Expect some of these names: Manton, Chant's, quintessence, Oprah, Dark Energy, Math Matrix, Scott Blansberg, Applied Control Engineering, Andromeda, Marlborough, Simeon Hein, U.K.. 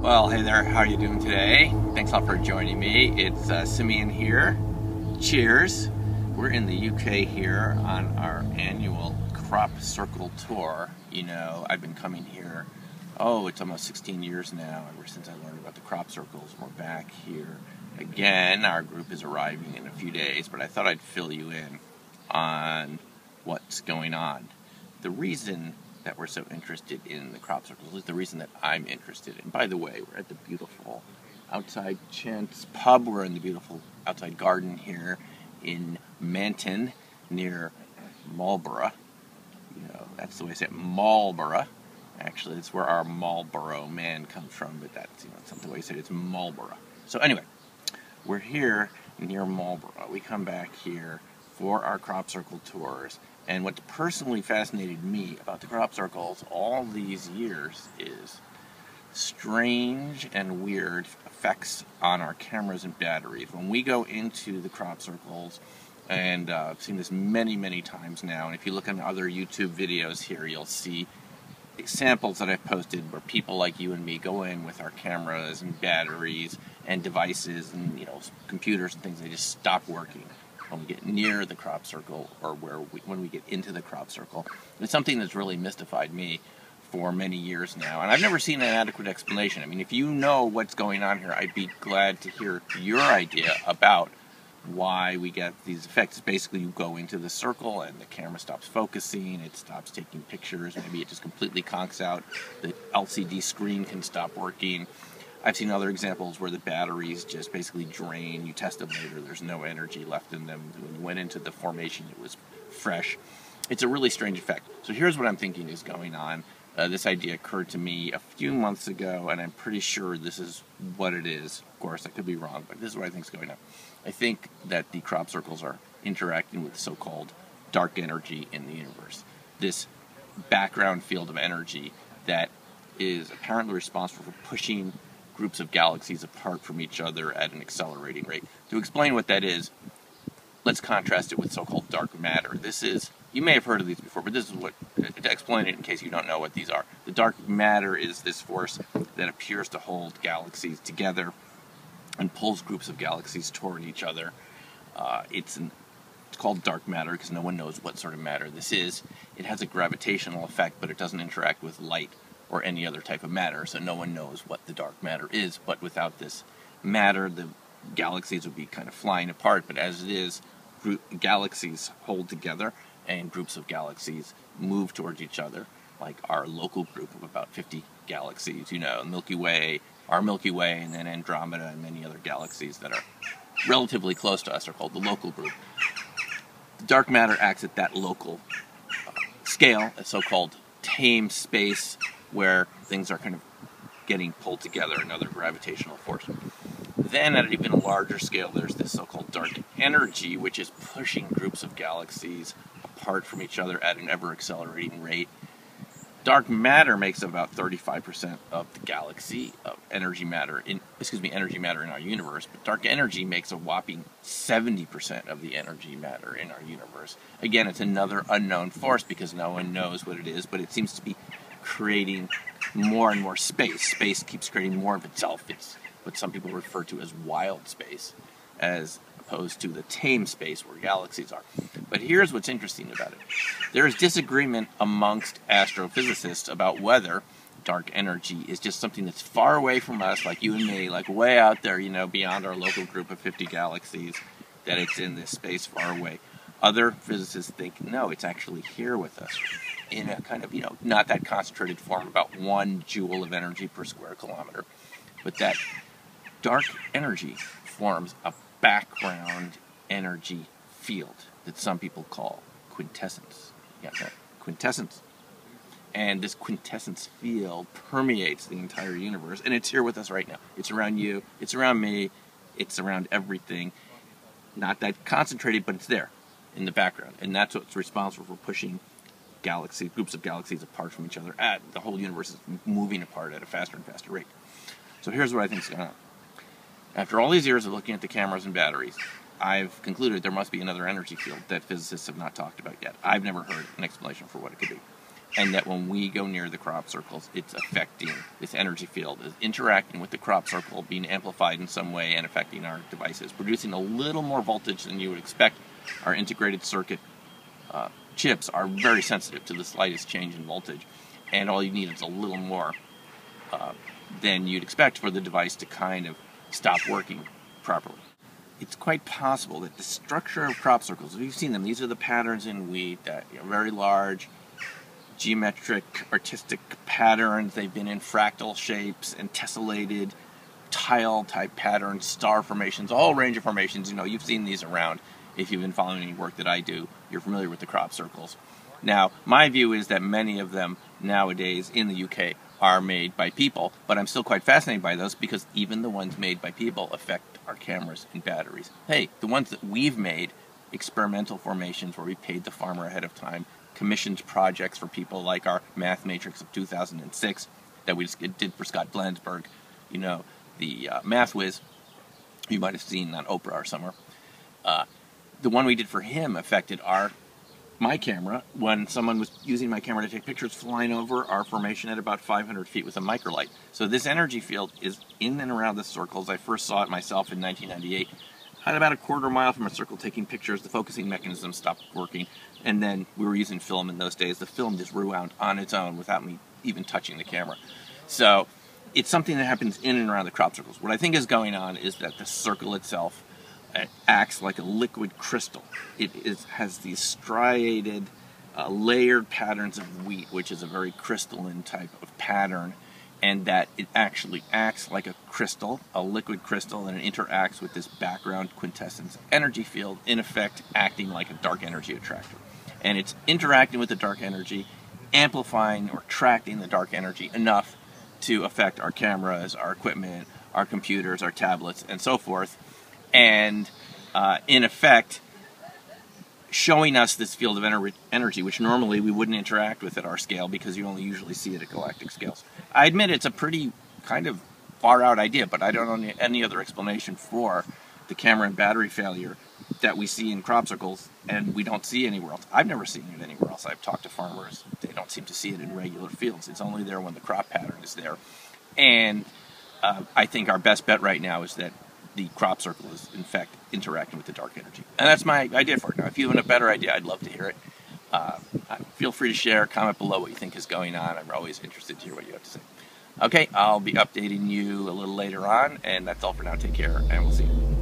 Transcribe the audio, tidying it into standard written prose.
Well, hey there, how are you doing today? Thanks all for joining me. It's Simeon here. Cheers. We're in the UK here on our annual crop circle tour. You know, I've been coming here, it's almost 16 years now, ever since I learned about the crop circles. We're back here again. Our group is arriving in a few days, but I thought I'd fill you in on what's going on. The reason that we're so interested in the crop circles is the reason that I'm interested in. By the way, we're at the beautiful outside Chant's pub. We're in the beautiful outside garden here in Manton near Marlborough. You know, that's the way I say it, Marlborough. Actually, that's where our Marlborough man comes from, but that's, you know, it's not the way you say it, it's Marlborough. So anyway, we're here near Marlborough. We come back here for our crop circle tours. And what personally fascinated me about the crop circles all these years is strange and weird effects on our cameras and batteries. When we go into the crop circles, and I've seen this many, many times now, and if you look on other YouTube videos here, you'll see examples that I've posted where people like you and me go in with our cameras and batteries and devices and, you know, computers and things, they just stop working when we get near the crop circle, or when we get into the crop circle. It's something that's really mystified me for many years now, and I've never seen an adequate explanation. I mean, if you know what's going on here, I'd be glad to hear your idea about why we get these effects. Basically, you go into the circle and the camera stops focusing, it stops taking pictures, maybe it just completely conks out, the LCD screen can stop working. I've seen other examples where the batteries just basically drain. You test them later, there's no energy left in them. When you went into the formation, it was fresh. It's a really strange effect. So here's what I'm thinking is going on. This idea occurred to me a few months ago, and I'm pretty sure this is what it is. Of course, I could be wrong, but this is what I think is going on. I think that the crop circles are interacting with so-called dark energy in the universe. This background field of energy that is apparently responsible for pushing groups of galaxies apart from each other at an accelerating rate. To explain what that is, let's contrast it with so-called dark matter. This is, you may have heard of these before, but this is what, to explain it in case you don't know what these are. The dark matter is this force that appears to hold galaxies together and pulls groups of galaxies toward each other. It's called dark matter because no one knows what sort of matter this is. It has a gravitational effect, but it doesn't interact with light or any other type of matter, so no one knows what the dark matter is. But without this matter, the galaxies would be kind of flying apart, but as it is, galaxies hold together, and groups of galaxies move towards each other, like our local group of about 50 galaxies, you know, Milky Way, our Milky Way, and then Andromeda, and many other galaxies that are relatively close to us are called the local group. The dark matter acts at that local scale, a so-called tame space, where things are kind of getting pulled together, another gravitational force. Then at an even larger scale, there's this so-called dark energy, which is pushing groups of galaxies apart from each other at an ever-accelerating rate. Dark matter makes up about 35% of the galaxy of energy matter in our universe, but dark energy makes a whopping 70% of the energy matter in our universe. Again, it's another unknown force because no one knows what it is, but it seems to be creating more and more space. Space keeps creating more of itself. It's what some people refer to as wild space, as opposed to the tame space where galaxies are. But here's what's interesting about it. There is disagreement amongst astrophysicists about whether dark energy is just something that's far away from us, like you and me, like way out there, you know, beyond our local group of 50 galaxies, that it's in this space far away. Other physicists think, no, it's actually here with us, in a kind of, you know, not that concentrated form, about 1 joule of energy per square kilometer. But that dark energy forms a background energy field that some people call quintessence. Yeah, that quintessence. And this quintessence field permeates the entire universe, and it's here with us right now. It's around you, it's around me, it's around everything. Not that concentrated, but it's there in the background, and that's what's responsible for pushing galaxies, groups of galaxies apart from each other. The whole universe is moving apart at a faster and faster rate. So here's what I think is going on. After all these years of looking at the cameras and batteries, I've concluded there must be another energy field that physicists have not talked about yet. I've never heard an explanation for what it could be. and that when we go near the crop circles, it's affecting this energy field, is interacting with the crop circle, being amplified in some way and affecting our devices, producing a little more voltage than you would expect. Our integrated circuit chips are very sensitive to the slightest change in voltage, and all you need is a little more than you'd expect for the device to kind of stop working properly. It's quite possible that the structure of crop circles, we've seen them, these are the patterns in wheat, that very large geometric artistic patterns. They've been in fractal shapes and tessellated tile type patterns, star formations, all range of formations. You know, you've seen these around. If you've been following any work that I do, you're familiar with the crop circles. Now, my view is that many of them nowadays in the UK are made by people, but I'm still quite fascinated by those because even the ones made by people affect our cameras and batteries. Hey, the ones that we've made, experimental formations where we paid the farmer ahead of time, commissioned projects for people like our Math Matrix of 2006 that we just did for Scott Blansberg, you know, the Math Whiz you might have seen on Oprah or somewhere. The one we did for him affected my camera. When someone was using my camera to take pictures flying over our formation at about 500 feet with a microlight. So this energy field is in and around the circles. I first saw it myself in 1998. At about a quarter mile from a circle taking pictures, the focusing mechanism stopped working, and then we were using film in those days. The film just rewound on its own without me even touching the camera. So it's something that happens in and around the crop circles. What I think is going on is that the circle itself acts like a liquid crystal. It has these striated, layered patterns of wheat, which is a very crystalline type of pattern, and that it actually acts like a crystal, a liquid crystal, and it interacts with this background quintessence energy field, in effect acting like a dark energy attractor. And it's interacting with the dark energy, amplifying or attracting the dark energy enough to affect our cameras, our equipment, our computers, our tablets, and so forth, and in effect showing us this field of energy, which normally we wouldn't interact with at our scale because you only usually see it at galactic scales. I admit it's a pretty kind of far out idea, but I don't know any other explanation for the camera and battery failure that we see in crop circles and we don't see anywhere else. I've never seen it anywhere else. I've talked to farmers. They don't seem to see it in regular fields. It's only there when the crop pattern is there. And I think our best bet right now is that the crop circle is, in fact, interacting with the dark energy. And that's my idea for it. Now, if you have a better idea, I'd love to hear it. Feel free to share, comment below what you think is going on. I'm always interested to hear what you have to say. Okay, I'll be updating you a little later on, and that's all for now. Take care, and we'll see you.